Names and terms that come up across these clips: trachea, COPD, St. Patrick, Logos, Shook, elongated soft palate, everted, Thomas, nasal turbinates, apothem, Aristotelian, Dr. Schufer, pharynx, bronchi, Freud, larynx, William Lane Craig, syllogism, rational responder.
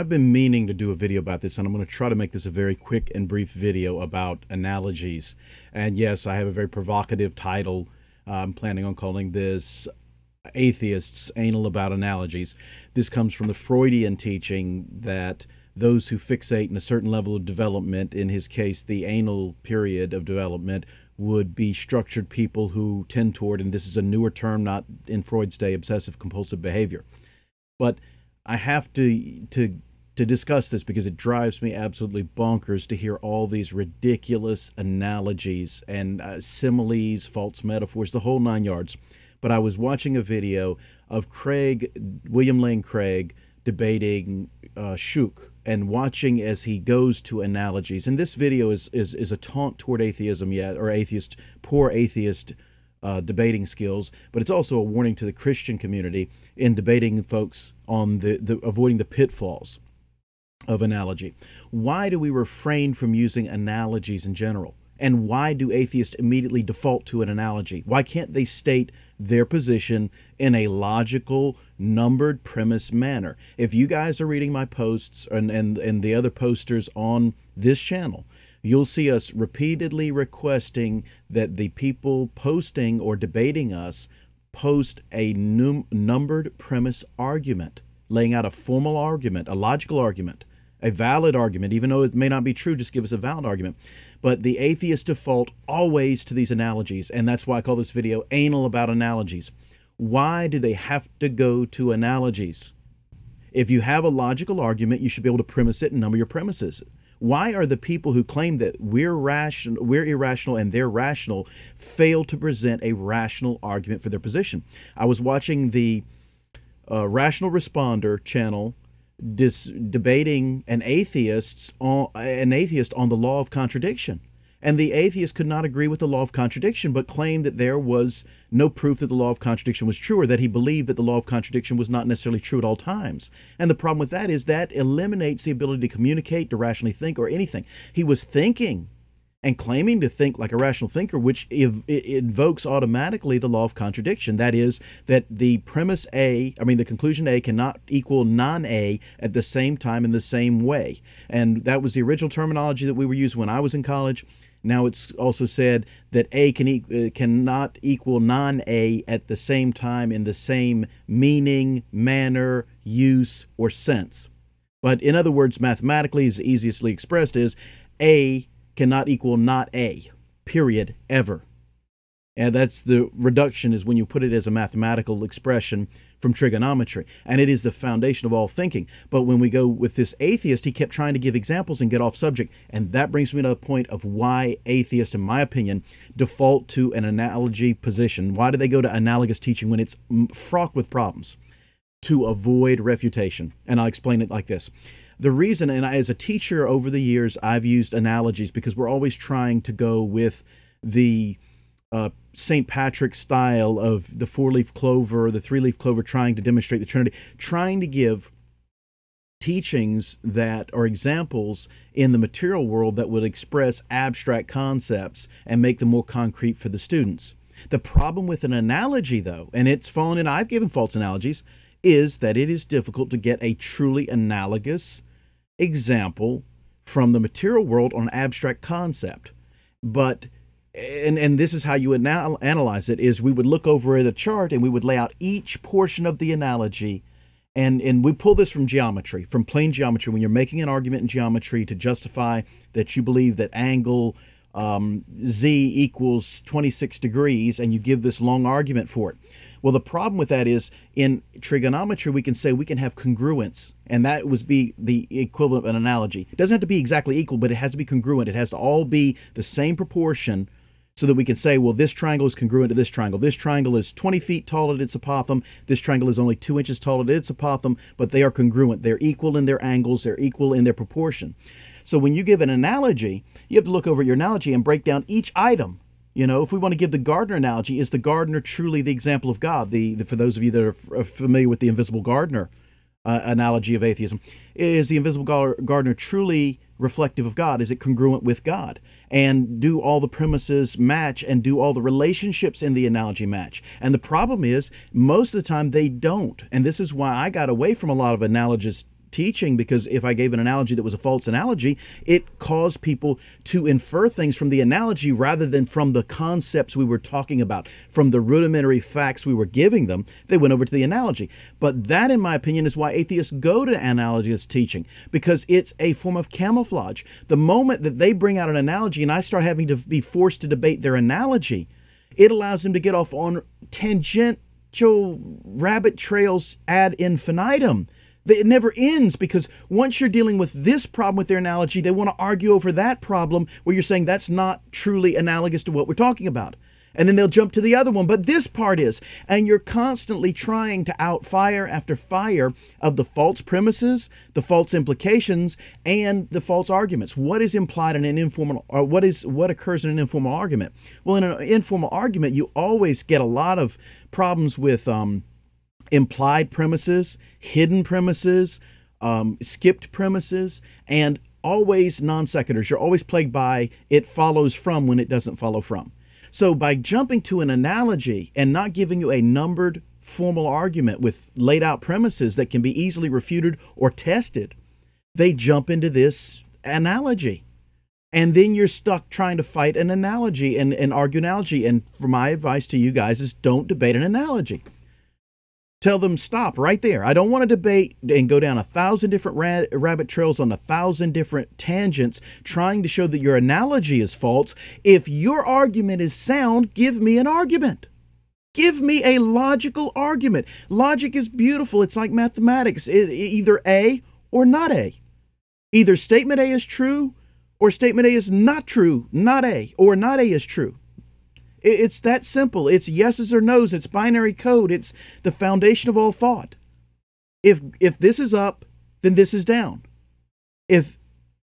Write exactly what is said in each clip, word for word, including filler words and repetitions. I've been meaning to do a video about this, and I'm going to try to make this a very quick and brief video about analogies. And yes, I have a very provocative title. I'm planning on calling this Atheists Anal About Analogies. This comes from the Freudian teaching that those who fixate in a certain level of development, in his case the anal period of development, would be structured people who tend toward, and this is a newer term, not in Freud's day, obsessive compulsive behavior. But I have to, to, to discuss this because it drives me absolutely bonkers to hear all these ridiculous analogies and uh, similes, false metaphors, the whole nine yards. But I was watching a video of Craig, William Lane Craig, debating uh, Shook, and watching as he goes to analogies. And this video is, is, is a taunt toward atheism, yeah, or atheist, poor atheist Uh, debating skills, but it's also a warning to the Christian community in debating folks on the, the avoiding the pitfalls of analogy. Why do we refrain from using analogies in general? And why do atheists immediately default to an analogy? Why can't they state their position in a logical, numbered premise manner? If you guys are reading my posts and, and, and the other posters on this channel, you'll see us repeatedly requesting that the people posting or debating us post a num numbered premise argument, laying out a formal argument, a logical argument, a valid argument, even though it may not be true, just give us a valid argument. But the atheists default always to these analogies, and that's why I call this video Anal About Analogies. Why do they have to go to analogies? If you have a logical argument, you should be able to premise it and number your premises. Why are the people who claim that we're rational, we're irrational and they're rational fail to present a rational argument for their position? I was watching the uh, Rational Responder channel dis debating an atheist on an atheist on the law of contradiction, and the atheist could not agree with the law of contradiction, but claimed that there was no proof that the law of contradiction was true, or that he believed that the law of contradiction was not necessarily true at all times. And the problem with that is that eliminates the ability to communicate, to rationally think, or anything. He was thinking and claiming to think like a rational thinker, which ev invokes automatically the law of contradiction. That is, that the premise A, I mean the conclusion A, cannot equal non-A at the same time in the same way. And that was the original terminology that we were using when I was in college. Now it's also said that A can e uh, cannot equal non-A at the same time in the same meaning, manner, use, or sense. But in other words, mathematically, as easiestly expressed, is A cannot equal not A, period, ever. And that's the reduction, is when you put it as a mathematical expression from trigonometry. And it is the foundation of all thinking. But when we go with this atheist, he kept trying to give examples and get off subject. And that brings me to the point of why atheists, in my opinion, default to an analogy position. Why do they go to analogous teaching when it's fraught with problems? To avoid refutation. And I'll explain it like this. The reason, and I, as a teacher over the years, I've used analogies because we're always trying to go with the uh, Saint Patrick style of the four-leaf clover, the three-leaf clover, trying to demonstrate the Trinity, trying to give teachings that are examples in the material world that would express abstract concepts and make them more concrete for the students. The problem with an analogy, though, and it's fallen in, I've given false analogies, is that it is difficult to get a truly analogous example from the material world on an abstract concept. But and and this is how you would now analyze it, is we would look over at a chart and we would lay out each portion of the analogy, and and we pull this from geometry, from plane geometry, when you're making an argument in geometry to justify that you believe that angle um, Z equals twenty-six degrees, and you give this long argument for it. Well, the problem with that is in trigonometry, we can say we can have congruence, and that would be the equivalent of an analogy. It doesn't have to be exactly equal, but it has to be congruent. It has to all be the same proportion so that we can say, well, this triangle is congruent to this triangle. This triangle is twenty feet tall at its apothem. This triangle is only two inches tall at its apothem, but they are congruent. They're equal in their angles. They're equal in their proportion. So when you give an analogy, you have to look over your analogy and break down each item. You know, if we want to give the gardener analogy, is the gardener truly the example of God? The, the for those of you that are familiar with the invisible gardener uh, analogy of atheism, is the invisible gar gardener truly reflective of God? Is it congruent with God? And do all the premises match, and do all the relationships in the analogy match? And the problem is, most of the time they don't. And this is why I got away from a lot of analogist teaching, because if I gave an analogy that was a false analogy, it caused people to infer things from the analogy rather than from the concepts we were talking about, from the rudimentary facts we were giving them. They went over to the analogy. But that, in my opinion, is why atheists go to analogist teaching, because it's a form of camouflage. The moment that they bring out an analogy and I start having to be forced to debate their analogy, it allows them to get off on tangential rabbit trails ad infinitum. It never ends, because once you're dealing with this problem with their analogy, they want to argue over that problem where you're saying that's not truly analogous to what we're talking about. And then they'll jump to the other one, but this part is. And you're constantly trying to out fire after fire of the false premises, the false implications, and the false arguments. What is implied in an informal, or what is what occurs in an informal argument? Well, in an informal argument, you always get a lot of problems with um, implied premises, hidden premises, um, skipped premises, and always non sequiturs. You're always plagued by it follows from when it doesn't follow from. So by jumping to an analogy and not giving you a numbered formal argument with laid out premises that can be easily refuted or tested, they jump into this analogy. And then you're stuck trying to fight an analogy and, and argue analogy. And for my advice to you guys is don't debate an analogy. Tell them stop right there. I don't want to debate and go down a thousand different ra rabbit trails on a thousand different tangents trying to show that your analogy is false. If your argument is sound, give me an argument. Give me a logical argument. Logic is beautiful. It's like mathematics. It, either A or not A. Either statement A is true or statement A is not true, not A, or not A is true. It's that simple. It's yeses or nos. It's binary code. It's the foundation of all thought. If, if this is up, then this is down. If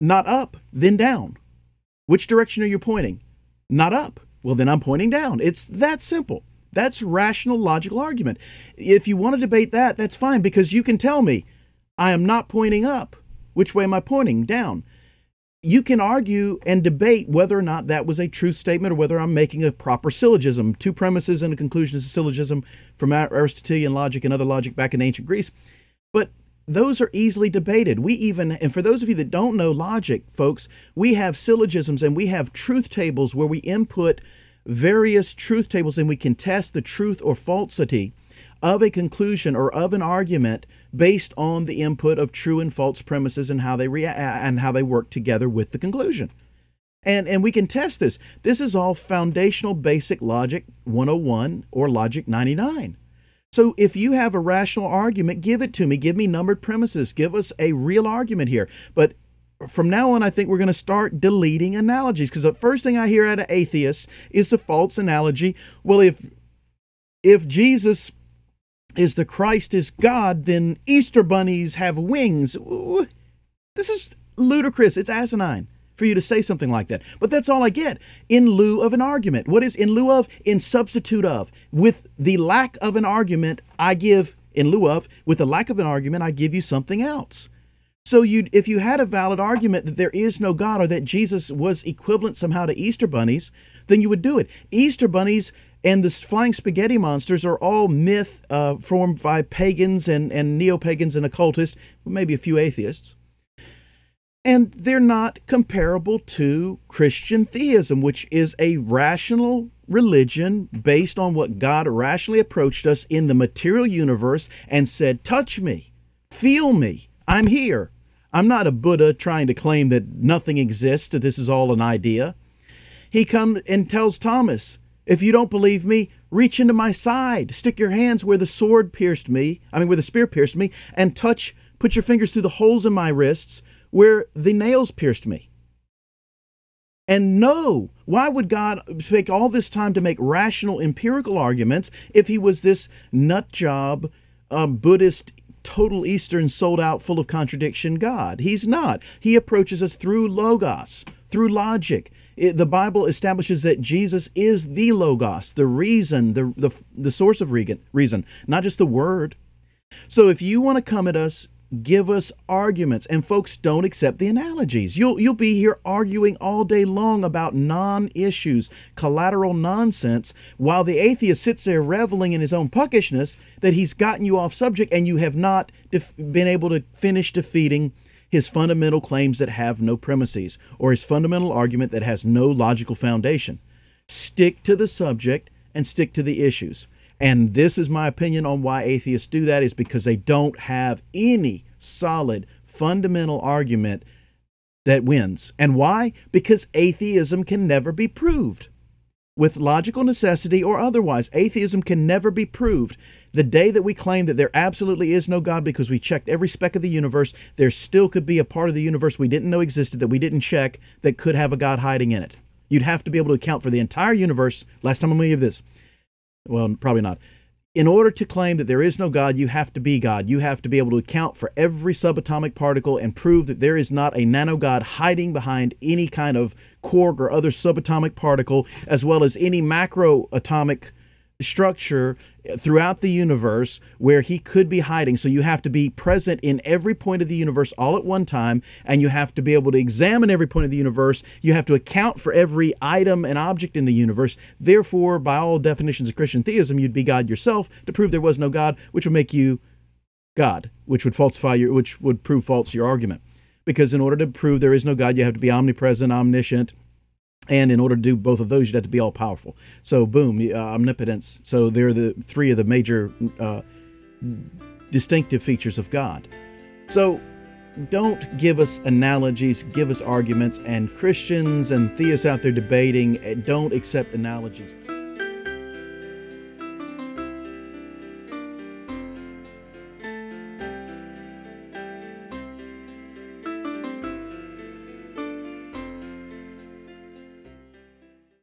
not up, then down. Which direction are you pointing? Not up. Well, then I'm pointing down. It's that simple. That's rational, logical argument. If you want to debate that, that's fine, because you can tell me, I am not pointing up. Which way am I pointing? Down. You can argue and debate whether or not that was a truth statement or whether I'm making a proper syllogism. Two premises and a conclusion is a syllogism from Aristotelian logic and other logic back in ancient Greece. But those are easily debated. We even, and for those of you that don't know logic, folks, we have syllogisms and we have truth tables where we input various truth tables and we can test the truth or falsity of a conclusion or of an argument based on the input of true and false premises and how they react and how they work together with the conclusion. And, and we can test this. This is all foundational basic logic one oh one or logic ninety-nine. So if you have a rational argument, give it to me. Give me numbered premises. Give us a real argument here. But from now on, I think we're going to start deleting analogies, because the first thing I hear out of atheists is the false analogy. Well, if, if Jesus is the Christ is God, then Easter bunnies have wings. Ooh, this is ludicrous. It's asinine for you to say something like that. But that's all I get in lieu of an argument. What is in lieu of? In substitute of. With the lack of an argument, I give, in lieu of, with the lack of an argument, I give you something else. So you, if you had a valid argument that there is no God or that Jesus was equivalent somehow to Easter bunnies, then you would do it. Easter bunnies and the flying spaghetti monsters are all myth uh, formed by pagans and, and neo-pagans and occultists, maybe a few atheists. And they're not comparable to Christian theism, which is a rational religion based on what God rationally approached us in the material universe and said, touch me, feel me, I'm here. I'm not a Buddha trying to claim that nothing exists, that this is all an idea. He comes and tells Thomas, if you don't believe me, reach into my side. Stick your hands where the sword pierced me, I mean where the spear pierced me, and touch, put your fingers through the holes in my wrists where the nails pierced me. And no, why would God take all this time to make rational empirical arguments if he was this nut job, uh, Buddhist, total Eastern, sold out, full of contradiction God? He's not. He approaches us through Logos, through logic. It, the Bible establishes that Jesus is the Logos, the reason, the, the, the source of reason, not just the word. So if you want to come at us give us arguments. And folks don't accept the analogies. You'll, you'll be here arguing all day long about non-issues, collateral nonsense, while the atheist sits there reveling in his own puckishness that he's gotten you off subject and you have not been able to finish defeating his fundamental claims that have no premises, or his fundamental argument that has no logical foundation. Stick to the subject and stick to the issues. And this is my opinion on why atheists do that, is because they don't have any solid fundamental argument that wins. And why? Because atheism can never be proved. With logical necessity or otherwise, atheism can never be proved. The day that we claim that there absolutely is no God because we checked every speck of the universe, there still could be a part of the universe we didn't know existed that we didn't check that could have a God hiding in it. You'd have to be able to account for the entire universe. Last time I'm going to give this. Well, probably not. In order to claim that there is no God, you have to be God. You have to be able to account for every subatomic particle and prove that there is not a nano-God hiding behind any kind of quark or other subatomic particle, as well as any macroatomic structure throughout the universe where he could be hiding. So you have to be present in every point of the universe all at one time, and you have to be able to examine every point of the universe. You have to account for every item and object in the universe. Therefore, by all definitions of Christian theism, you'd be God yourself to prove there was no God, which would make you God, which would falsify your, which would prove false your argument. Because in order to prove there is no God, you have to be omnipresent, omniscient, and in order to do both of those, you'd have to be all-powerful. So, boom, uh, omnipotence. So they're the three of the major uh, distinctive features of God. So don't give us analogies, give us arguments, and Christians and theists out there debating, don't accept analogies.